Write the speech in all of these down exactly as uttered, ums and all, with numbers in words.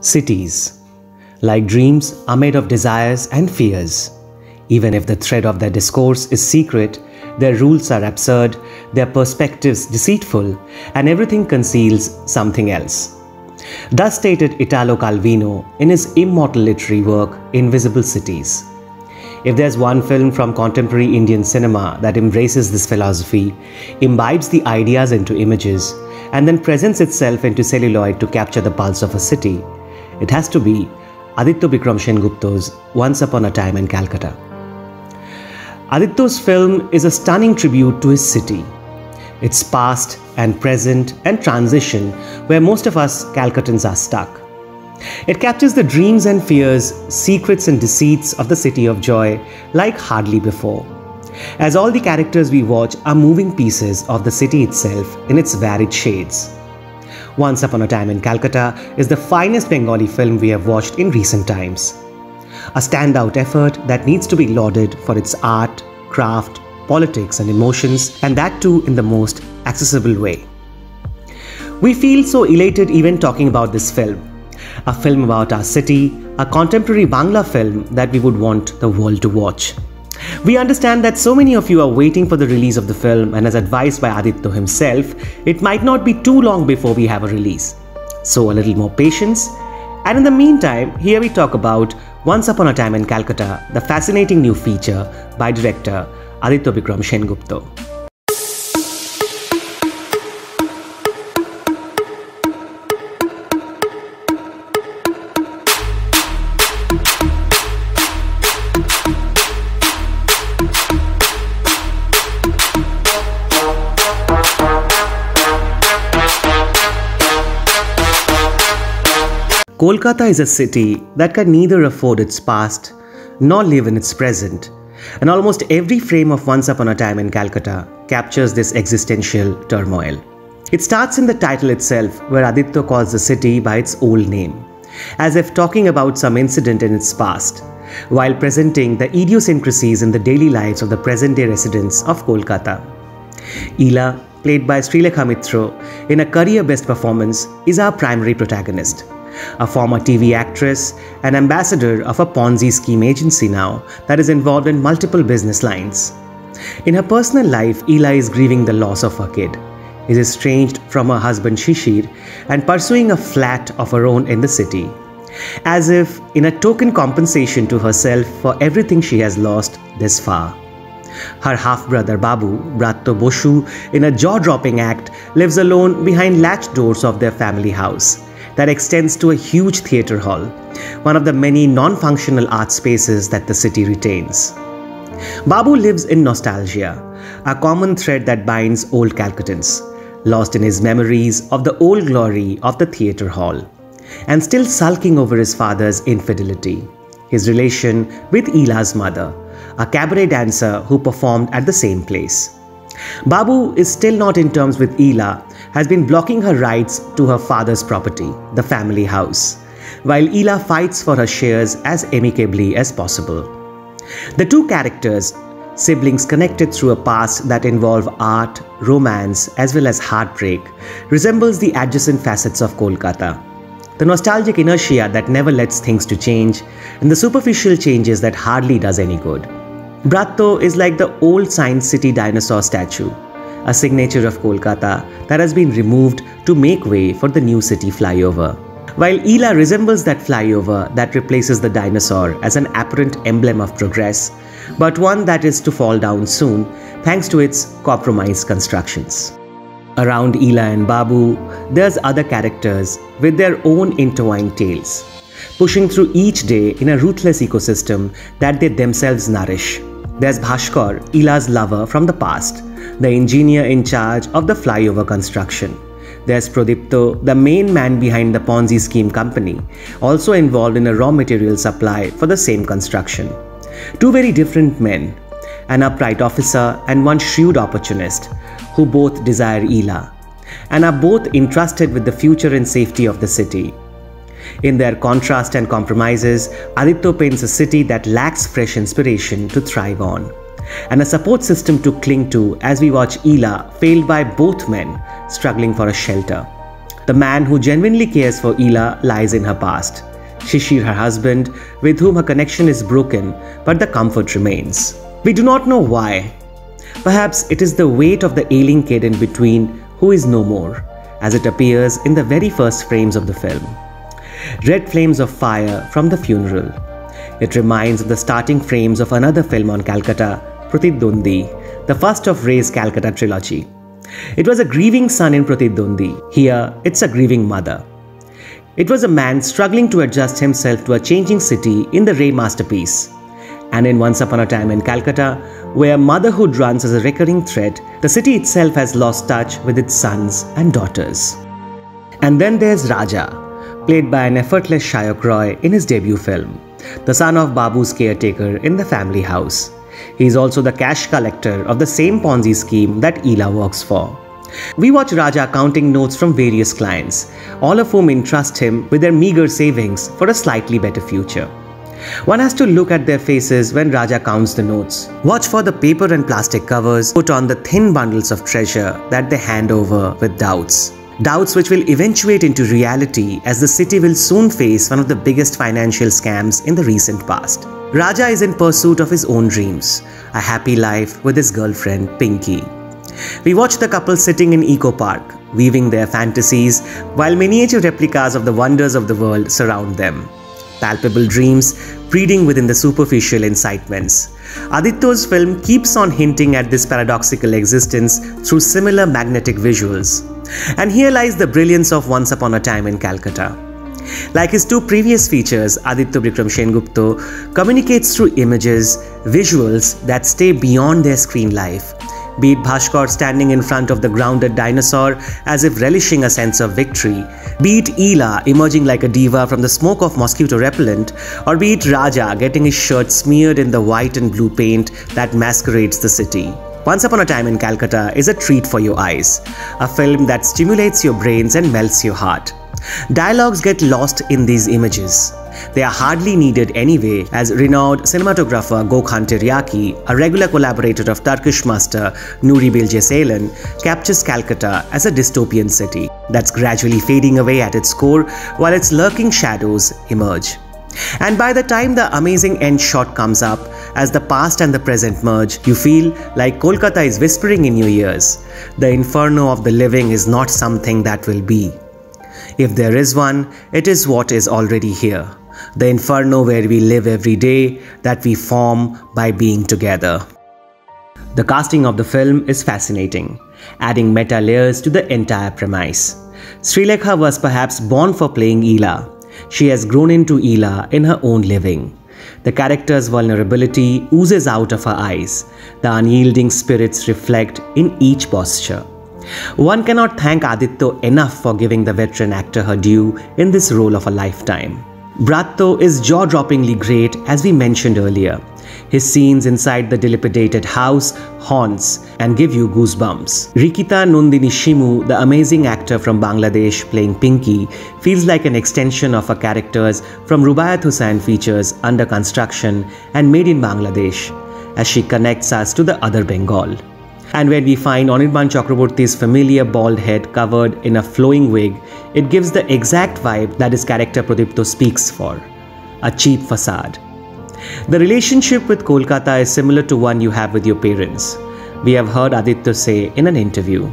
Cities, like dreams, are made of desires and fears. Even if the thread of their discourse is secret, their rules are absurd, their perspectives deceitful, and everything conceals something else. Thus stated Italo Calvino in his immortal literary work, Invisible Cities. If there's one film from contemporary Indian cinema that embraces this philosophy, imbibes the ideas into images, and then presents itself into celluloid to capture the pulse of a city, it has to be Aditya Vikram Sengupta's Once Upon a Time in Calcutta. Aditya's film is a stunning tribute to his city, its past and present and transition where most of us Calcuttans are stuck. It captures the dreams and fears, secrets and deceits of the city of joy like hardly before, as all the characters we watch are moving pieces of the city itself in its varied shades. Once Upon a Time in Calcutta is the finest Bengali film we have watched in recent times. A standout effort that needs to be lauded for its art, craft, politics and emotions, and that too in the most accessible way. We feel so elated even talking about this film. A film about our city, a contemporary Bangla film that we would want the world to watch. We understand that so many of you are waiting for the release of the film, and as advised by Aditya himself, it might not be too long before we have a release. So a little more patience. And in the meantime, here we talk about Once Upon a Time in Calcutta, the fascinating new feature by director Aditya Vikram Sengupta. Kolkata is a city that can neither afford its past nor live in its present, and almost every frame of Once Upon a Time in Calcutta captures this existential turmoil. It starts in the title itself, where Aditya calls the city by its old name, as if talking about some incident in its past, while presenting the idiosyncrasies in the daily lives of the present-day residents of Kolkata. Ila, played by Sreelekha Mitra in a career-best performance, is our primary protagonist. A former T V actress, an ambassador of a Ponzi scheme agency now that is involved in multiple business lines. In her personal life, Ila is grieving the loss of her kid, is estranged from her husband Shishir, and pursuing a flat of her own in the city, as if in a token compensation to herself for everything she has lost this far. Her half-brother Babu, Bratya Basu, in a jaw-dropping act, lives alone behind latched doors of their family house that extends to a huge theatre hall, one of the many non-functional art spaces that the city retains. Babu lives in nostalgia, a common thread that binds old Calcuttans, lost in his memories of the old glory of the theatre hall, and still sulking over his father's infidelity, his relation with Ila's mother, a cabaret dancer who performed at the same place. Babu is still not in terms with Ila, has been blocking her rights to her father's property, the family house, while Ila fights for her shares as amicably as possible. The two characters, siblings connected through a past that involve art, romance, as well as heartbreak, resembles the adjacent facets of Kolkata. The nostalgic inertia that never lets things to change, and the superficial changes that hardly does any good. Bratya is like the old Science City dinosaur statue, a signature of Kolkata that has been removed to make way for the new city flyover, while Ila resembles that flyover that replaces the dinosaur as an apparent emblem of progress, but one that is to fall down soon thanks to its compromised constructions. Around Ila and Babu, there's other characters with their own intertwined tales, pushing through each day in a ruthless ecosystem that they themselves nourish. There's Bhaskar, Ila's lover from the past, the engineer in charge of the flyover construction. There's Pradipto, the main man behind the Ponzi scheme company, also involved in a raw material supply for the same construction. Two very different men, an upright officer and one shrewd opportunist, who both desire Ila, and are both entrusted with the future and safety of the city. In their contrast and compromises, Aditya paints a city that lacks fresh inspiration to thrive on, and a support system to cling to as we watch Ila, failed by both men, struggling for a shelter. The man who genuinely cares for Ela lies in her past. Shishir, her husband, with whom her connection is broken, but the comfort remains. We do not know why. Perhaps it is the weight of the ailing kid in between who is no more, as it appears in the very first frames of the film. Red flames of fire from the funeral. It reminds of the starting frames of another film on Calcutta, Pratidwandi, the first of Ray's Calcutta trilogy. It was a grieving son in Pratidwandi. Here, it's a grieving mother. It was a man struggling to adjust himself to a changing city in the Ray masterpiece. And in Once Upon a Time in Calcutta, where motherhood runs as a recurring thread, the city itself has lost touch with its sons and daughters. And then there's Raja, played by an effortless Shayok Roy in his debut film, the son of Babu's caretaker in the family house. He is also the cash collector of the same Ponzi scheme that Ela works for. We watch Raja counting notes from various clients, all of whom entrust him with their meager savings for a slightly better future. One has to look at their faces when Raja counts the notes. Watch for the paper and plastic covers put on the thin bundles of treasure that they hand over with doubts. Doubts which will eventuate into reality, as the city will soon face one of the biggest financial scams in the recent past. Raja is in pursuit of his own dreams, a happy life with his girlfriend Pinky. We watch the couple sitting in Eco Park, weaving their fantasies while miniature replicas of the wonders of the world surround them. Palpable dreams breeding within the superficial incitements. Aditya's film keeps on hinting at this paradoxical existence through similar magnetic visuals. And here lies the brilliance of Once Upon a Time in Calcutta. Like his two previous features, Aditya Vikram Sengupta communicates through images, visuals that stay beyond their screen life. Be it Bhaskar standing in front of the grounded dinosaur as if relishing a sense of victory, be it Ela emerging like a diva from the smoke of mosquito repellent, or be it Raja getting his shirt smeared in the white and blue paint that masquerades the city. Once Upon a Time in Calcutta is a treat for your eyes, a film that stimulates your brains and melts your heart. Dialogues get lost in these images. They are hardly needed anyway, as renowned cinematographer Gokhan Tiryaki, a regular collaborator of Turkish master Nuri Bilge Ceylan, captures Calcutta as a dystopian city that's gradually fading away at its core while its lurking shadows emerge. And by the time the amazing end shot comes up, as the past and the present merge, you feel like Kolkata is whispering in your ears. The inferno of the living is not something that will be. If there is one, it is what is already here. The inferno where we live every day, that we form by being together. The casting of the film is fascinating, adding meta layers to the entire premise. Sreelekha was perhaps born for playing Ela. She has grown into Ela in her own living. The character's vulnerability oozes out of her eyes. The unyielding spirits reflect in each posture. One cannot thank Aditya enough for giving the veteran actor her due in this role of a lifetime. Bratya is jaw-droppingly great, as we mentioned earlier. His scenes inside the dilapidated house haunts and give you goosebumps. Rikita Nundini Shimu, the amazing actor from Bangladesh playing Pinky, feels like an extension of her characters from Rubaiyat Hussain features Under Construction and Made in Bangladesh, as she connects us to the other Bengal. And when we find Anirban Chakraborty's familiar bald head covered in a flowing wig, it gives the exact vibe that his character Pradipto speaks for, a cheap facade. The relationship with Kolkata is similar to one you have with your parents. We have heard Aditya say in an interview,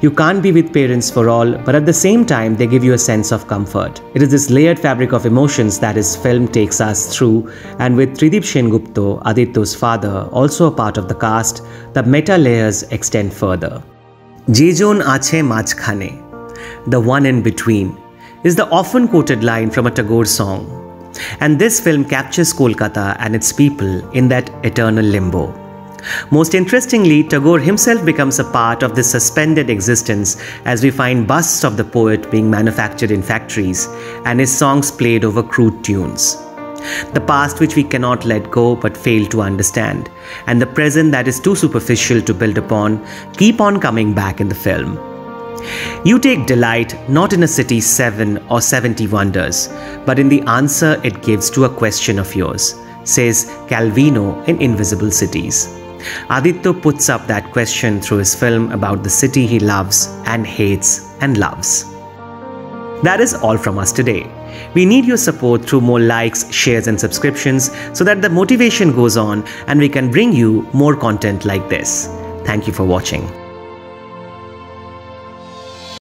"You can't be with parents for all, but at the same time they give you a sense of comfort." It is this layered fabric of emotions that his film takes us through, and with Tridip Sengupta, Aditya's father, also a part of the cast, the meta layers extend further. Jejon Ache Majkhane, the one in between, is the often quoted line from a Tagore song. And this film captures Kolkata and its people in that eternal limbo. Most interestingly, Tagore himself becomes a part of this suspended existence, as we find busts of the poet being manufactured in factories and his songs played over crude tunes. The past which we cannot let go but fail to understand, and the present that is too superficial to build upon, keep on coming back in the film. You take delight not in a city's seven or seventy wonders, but in the answer it gives to a question of yours, says Calvino in Invisible Cities. Aditya puts up that question through his film about the city he loves and hates and loves. That is all from us today. We need your support through more likes, shares and subscriptions so that the motivation goes on and we can bring you more content like this. Thank you for watching.